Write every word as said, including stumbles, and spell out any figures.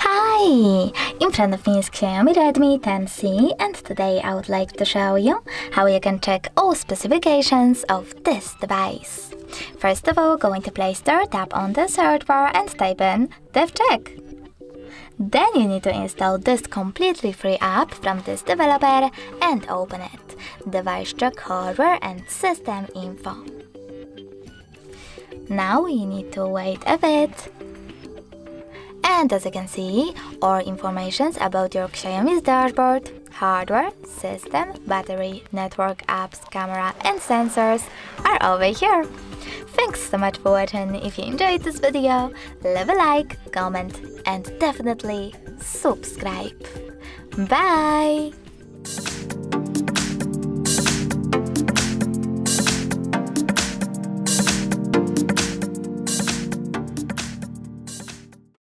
Hi! In front of me is Xiaomi Redmi ten C and today I would like to show you how you can check all specifications of this device. First of all, go into Play Store, tap on the search bar and type in DevCheck. Then you need to install this completely free app from this developer and open it. Device check hardware and system info. Now you need to wait a bit. And as you can see, all information about your Xiaomi's dashboard, hardware, system, battery, network, apps, camera and sensors are over here. Thanks so much for watching. If you enjoyed this video, leave a like, comment and definitely subscribe. Bye!